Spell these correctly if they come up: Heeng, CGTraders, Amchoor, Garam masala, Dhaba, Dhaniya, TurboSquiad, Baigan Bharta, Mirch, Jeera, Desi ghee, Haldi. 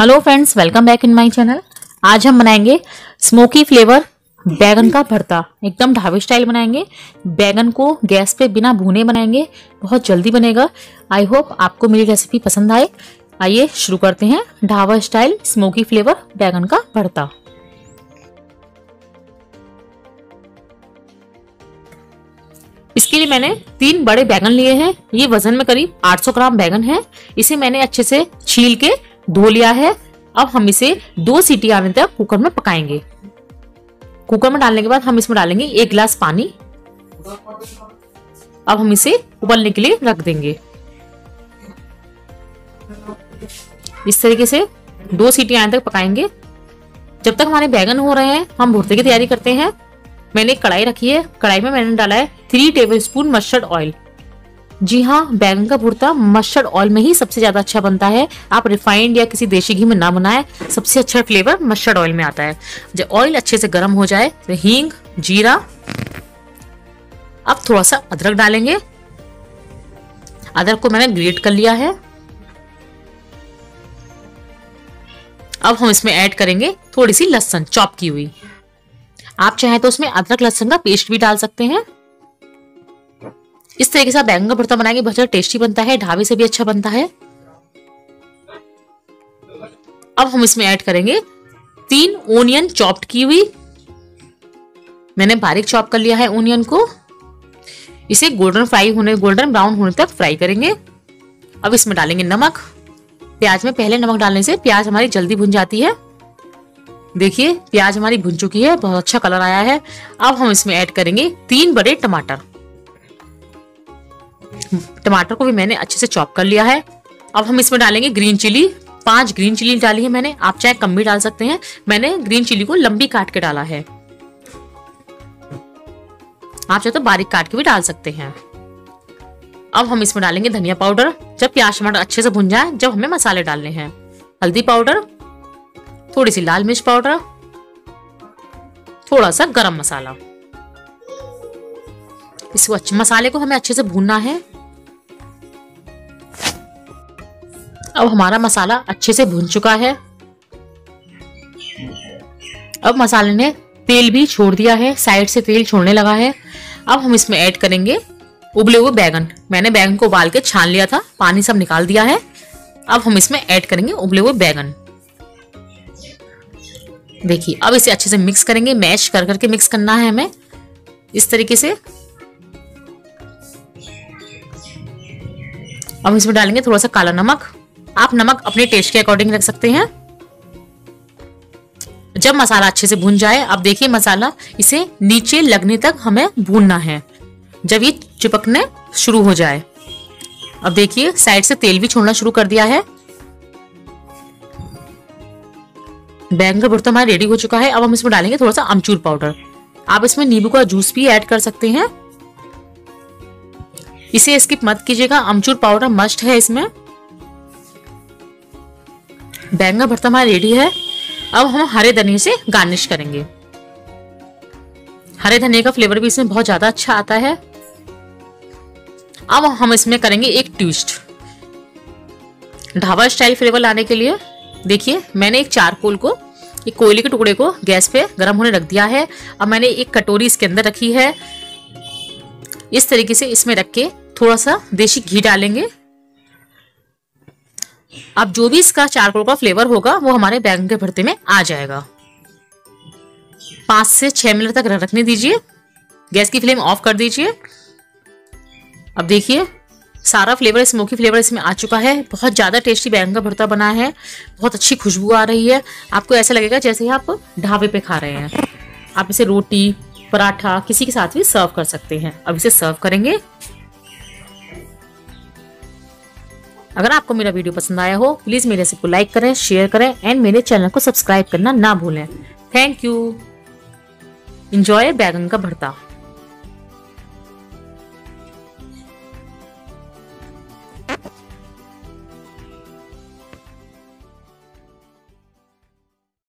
Hello friends, welcome back in my channel. आज हम बनाएंगे स्मोकी फ्लेवर बैगन का भरता। एकदम ढाबे स्टाइल बनाएंगे। बैगन को गैस पे बिना भूने बनाएंगे, बहुत जल्दी बनेगा। आई होप आपको मेरी रेसिपी पसंद आए। आइए शुरू करते हैं ढाबा स्टाइल स्मोकी फ्लेवर बैगन का भरता। इसके लिए मैंने 3 बड़े बैगन लिए हैं। ये वजन में करीब 800 ग्राम बैगन है। इसे मैंने अच्छे से छील के धो लिया है। अब हम इसे 2 सीटी आने तक कुकर में पकाएंगे। कुकर में डालने के बाद हम इसमें डालेंगे 1 गिलास पानी। अब हम इसे उबलने के लिए रख देंगे। इस तरीके से 2 सीटी आने तक पकाएंगे। जब तक हमारे बैगन हो रहे हैं, हम भुर्ते की तैयारी करते हैं। मैंने कढ़ाई रखी है। कढ़ाई में मैंने डाला है 3 टेबलस्पून मस्टर्ड ऑयल। जी हाँ, बैंगन का भुर्ता मस्टर्ड ऑयल में ही सबसे ज्यादा अच्छा बनता है। आप रिफाइंड या किसी देशी घी में ना बनाएं, सबसे अच्छा फ्लेवर मस्टर्ड ऑयल में आता है। जब ऑयल अच्छे से गर्म हो जाए तो हींग, जीरा, अब थोड़ा सा अदरक डालेंगे। अदरक को मैंने ग्रेट कर लिया है। अब हम इसमें ऐड करेंगे थोड़ी सी लहसुन चॉप की हुई। आप चाहें तो उसमें अदरक लहसुन का पेस्ट भी डाल सकते हैं। इस तरीके से बैंगन का भरता बनाएंगे, बहुत टेस्टी बनता है, ढाबे से भी अच्छा बनता है। अब हम इसमें ऐड करेंगे 3 ओनियन चॉप्ड की हुई। मैंने बारीक चॉप कर लिया है ओनियन को। इसे गोल्डन ब्राउन होने तक फ्राई करेंगे। अब इसमें डालेंगे नमक। प्याज में पहले नमक डालने से प्याज हमारी जल्दी भुन जाती है। देखिए प्याज हमारी भुन चुकी है, बहुत अच्छा कलर आया है। अब हम इसमें ऐड करेंगे 3 बड़े टमाटर। टमाटर को भी मैंने अच्छे से चॉप कर लिया है। अब हम इसमें डालेंगे ग्रीन चिली। 5 ग्रीन चिली डाली है मैंने, आप चाहे कम भी डाल सकते हैं। मैंने ग्रीन चिली को लंबी काट के डाला है, आप चाहे तो बारीक काट के भी डाल सकते हैं। अब हम इसमें डालेंगे धनिया पाउडर। जब प्याज टमाटर अच्छे से भुन जाए, जब हमें मसाले डालने हैं, हल्दी पाउडर, थोड़ी सी लाल मिर्च पाउडर, थोड़ा सा गरम मसाला। इस मसाले को हमें अच्छे से भूनना है। अब हमारा मसाला अच्छे से भून चुका है। अब मसाले ने तेल भी छोड़ दिया है, साइड से तेल छोड़ने लगा है। अब हम इसमें ऐड करेंगे उबले हुए बैगन। मैंने बैगन को उबाल के छान लिया था, पानी सब निकाल दिया है। अब हम इसमें ऐड करेंगे उबले हुए बैगन। देखिए अब इसे अच्छे से मिक्स करेंगे, मैश कर करके मिक्स करना है हमें इस तरीके से। अब इसमें डालेंगे थोड़ा सा काला नमक। आप नमक अपने टेस्ट के अकॉर्डिंग रख सकते हैं। जब मसाला अच्छे से भून जाए, अब देखिए मसाला इसे नीचे लगने तक हमें भूनना है। जब ये चिपकने शुरू हो जाए, अब देखिए साइड से तेल भी छोड़ना शुरू कर दिया है। बैंगन का भरता हमारा रेडी हो चुका है। अब हम इसमें डालेंगे थोड़ा सा अमचूर पाउडर। आप इसमें नींबू का जूस भी ऐड कर सकते हैं। इसे स्किप मत कीजिएगा, अमचूर पाउडर मस्ट है इसमें। बैंगन का भरता हमारा रेडी है। अब हम हरे धनिये से गार्निश करेंगे। हरे धनिये का फ्लेवर भी इसमें बहुत ज्यादा अच्छा आता है। अब हम इसमें करेंगे एक ट्विस्ट ढाबा स्टाइल फ्लेवर लाने के लिए। देखिए मैंने एक चारकोल को, एक कोयले के टुकड़े को गैस पे गर्म होने रख दिया है। अब मैंने एक कटोरी इसके अंदर रखी है। इस तरीके से इसमें रख के थोड़ा सा देसी घी डालेंगे। अब जो भी इसका चारकोल का फ्लेवर होगा वो हमारे बैंगन के भरते में आ जाएगा। 5 से 6 मिनट तक रखने दीजिए। गैस की फ्लेम ऑफ कर दीजिए। अब देखिए सारा फ्लेवर, स्मोकी फ्लेवर इसमें आ चुका है। बहुत ज़्यादा टेस्टी बैंगन का भरता बना है, बहुत अच्छी खुशबू आ रही है। आपको ऐसा लगेगा जैसे आप ढाबे पे खा रहे हैं। आप इसे रोटी, पराठा किसी के साथ भी सर्व कर सकते हैं। अब इसे सर्व करेंगे। अगर आपको मेरा वीडियो पसंद आया हो, प्लीज़ मेरे रेसिपी को लाइक करें, शेयर करें एंड मेरे चैनल को सब्सक्राइब करना ना भूलें। Thank you. एंजॉय बैगन का भरता।